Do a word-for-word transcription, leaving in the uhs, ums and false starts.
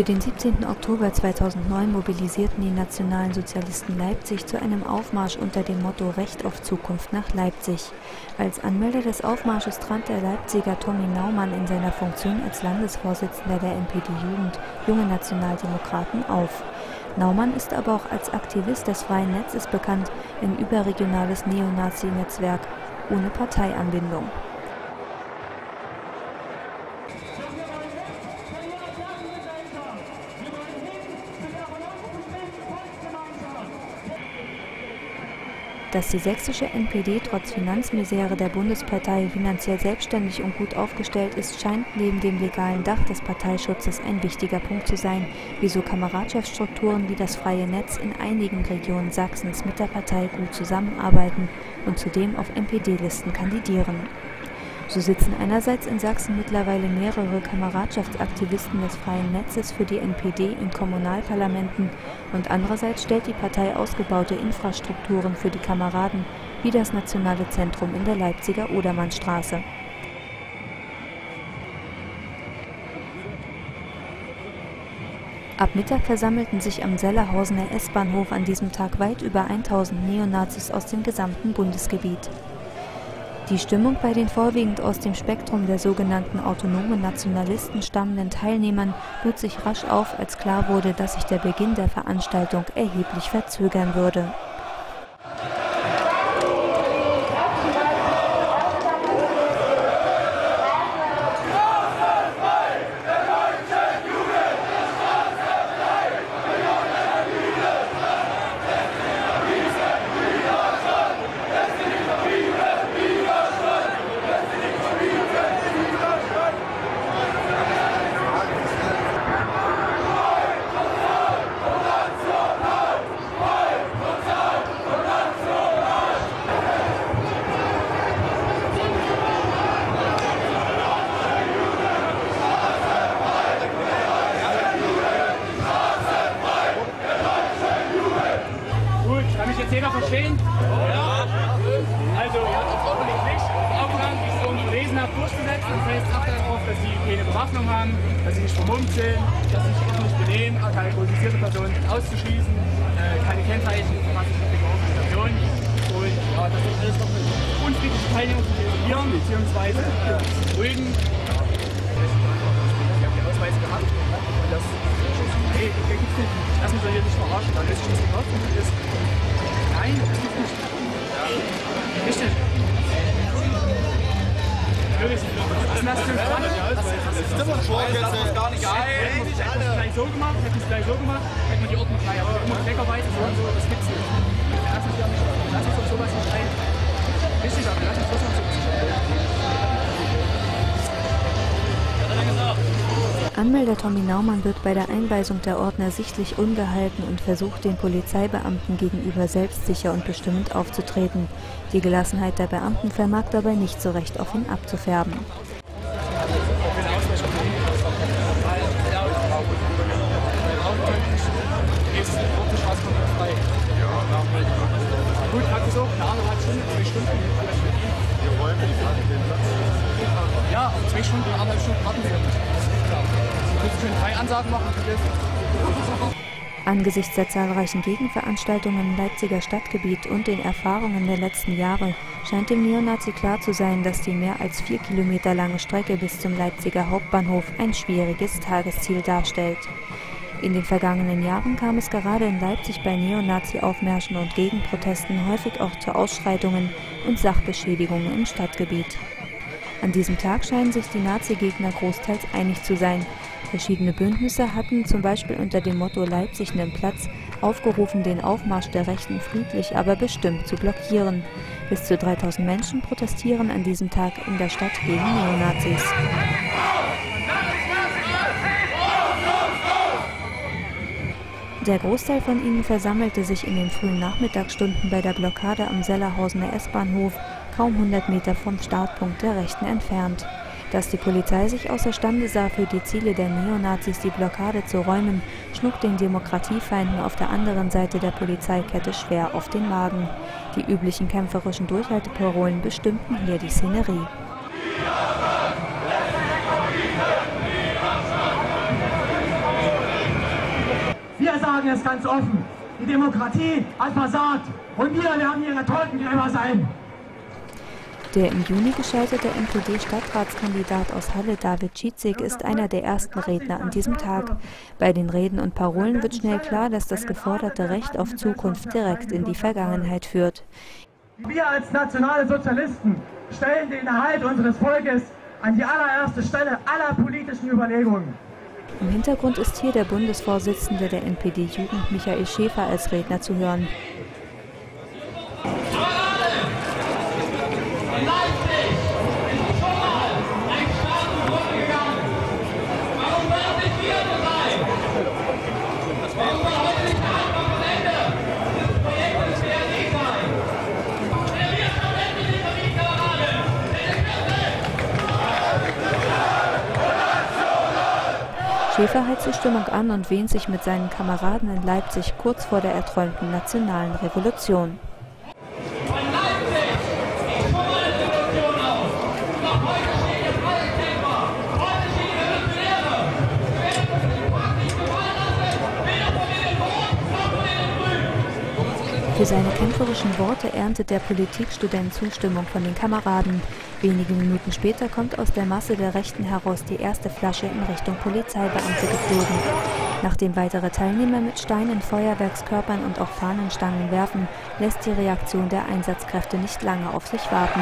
Für den siebzehnten Oktober zweitausendneun mobilisierten die Nationalen Sozialisten Leipzig zu einem Aufmarsch unter dem Motto Recht auf Zukunft nach Leipzig. Als Anmelder des Aufmarsches trat der Leipziger Tommy Naumann in seiner Funktion als Landesvorsitzender der N P D-Jugend, junge Nationaldemokraten, auf. Naumann ist aber auch als Aktivist des Freien Netzes bekannt, ein überregionales Neonazi-Netzwerk ohne Parteianbindung. Dass die sächsische N P D trotz Finanzmisere der Bundespartei finanziell selbstständig und gut aufgestellt ist, scheint neben dem legalen Dach des Parteischutzes ein wichtiger Punkt zu sein, wieso Kameradschaftsstrukturen wie das Freie Netz in einigen Regionen Sachsens mit der Partei gut zusammenarbeiten und zudem auf N P D-Listen kandidieren. So sitzen einerseits in Sachsen mittlerweile mehrere Kameradschaftsaktivisten des Freien Netzes für die N P D in Kommunalparlamenten und andererseits stellt die Partei ausgebaute Infrastrukturen für die Kameraden wie das Nationale Zentrum in der Leipziger Odermannstraße. Ab Mittag versammelten sich am Sellerhausener S-Bahnhof an diesem Tag weit über tausend Neonazis aus dem gesamten Bundesgebiet. Die Stimmung bei den vorwiegend aus dem Spektrum der sogenannten autonomen Nationalisten stammenden Teilnehmern lud sich rasch auf, als klar wurde, dass sich der Beginn der Veranstaltung erheblich verzögern würde. Jetzt jeder verstehen? Ja. Also, Aufrang ist um Lesenhaft durchzusetzen. Das heißt, achte darauf, dass sie keine Bewaffnung haben, dass sie nicht vermummt sind, dass sie sich ordentlich benehmen, keine politisierte Personen auszuschließen, keine Kennzeichen, verfassungsrechtliche Organisationen und ja, dass sich alles noch mit unfriedlichen Teilnehmern zu isolieren bzw. zu beruhigen. Wir haben die Ausweise gehabt und das hey, da gibt's nicht. Lassen wir uns hier nicht verarschen, da löst sich das überhaupt nicht ist. Nein, das gibt nicht. Richtig. Was machst du denn gerade? Das ist immer ein Schwung, jetzt ist gar nicht ein. Hätten wir es gleich so gemacht, hätten wir es gleich so gemacht, hätten wir die Ordnung frei. Aber immer kleckerweise, so und so, das gibt's nicht. Lass uns auf sowas nicht ein. Richtig, aber lass uns das noch so Anmelder Tommy Naumann wird bei der Einweisung der Ordner sichtlich ungehalten und versucht, den Polizeibeamten gegenüber selbstsicher und bestimmend aufzutreten. Die Gelassenheit der Beamten vermag dabei nicht so recht auf ihn abzufärben. Ja, zwei Stunden, anderthalb Stunden hatten wir. Angesichts der zahlreichen Gegenveranstaltungen im Leipziger Stadtgebiet und den Erfahrungen der letzten Jahre scheint dem Neonazi klar zu sein, dass die mehr als vier Kilometer lange Strecke bis zum Leipziger Hauptbahnhof ein schwieriges Tagesziel darstellt. In den vergangenen Jahren kam es gerade in Leipzig bei Neonazi-Aufmärschen und Gegenprotesten häufig auch zu Ausschreitungen und Sachbeschädigungen im Stadtgebiet. An diesem Tag scheinen sich die Nazi-Gegner großteils einig zu sein. Verschiedene Bündnisse hatten zum Beispiel unter dem Motto Leipzig nimmt Platz aufgerufen, den Aufmarsch der Rechten friedlich, aber bestimmt zu blockieren. Bis zu dreitausend Menschen protestieren an diesem Tag in der Stadt gegen Neonazis. Der Großteil von ihnen versammelte sich in den frühen Nachmittagsstunden bei der Blockade am Sellerhausener S-Bahnhof, kaum hundert Meter vom Startpunkt der Rechten entfernt. Dass die Polizei sich außerstande sah, für die Ziele der Neonazis die Blockade zu räumen, schlug den Demokratiefeinden auf der anderen Seite der Polizeikette schwer auf den Magen. Die üblichen kämpferischen Durchhalteparolen bestimmten hier die Szenerie. sage es ganz offen, die Demokratie hat versagt und wir werden ihre Totengräber sein. Der im Juni gescheiterte N P D-Stadtratskandidat aus Halle, David Cicic, ist einer der ersten Redner an diesem Tag. Bei den Reden und Parolen wird schnell klar, dass das geforderte Recht auf Zukunft direkt in die Vergangenheit führt. Wir als nationale Sozialisten stellen den Erhalt unseres Volkes an die allererste Stelle aller politischen Überlegungen. Im Hintergrund ist hier der Bundesvorsitzende der N P D-Jugend, Michael Schäfer, als Redner zu hören. Leipzig ist schon mal ein Staat zurückgegangen. Warum darf nicht wir so sein? Warum war heute nicht der Anfang und Ende des Projektes der Design? Der Wirtschaft endlich die Tarifparade, der Demokratie! Schäfer heizt die Stimmung an und wähnt sich mit seinen Kameraden in Leipzig kurz vor der erträumten nationalen Revolution. Für seine kämpferischen Worte erntet der Politikstudent Zustimmung von den Kameraden. Wenige Minuten später kommt aus der Masse der Rechten heraus die erste Flasche in Richtung Polizeibeamte geflogen. Nachdem weitere Teilnehmer mit Steinen, Feuerwerkskörpern und auch Fahnenstangen werfen, lässt die Reaktion der Einsatzkräfte nicht lange auf sich warten.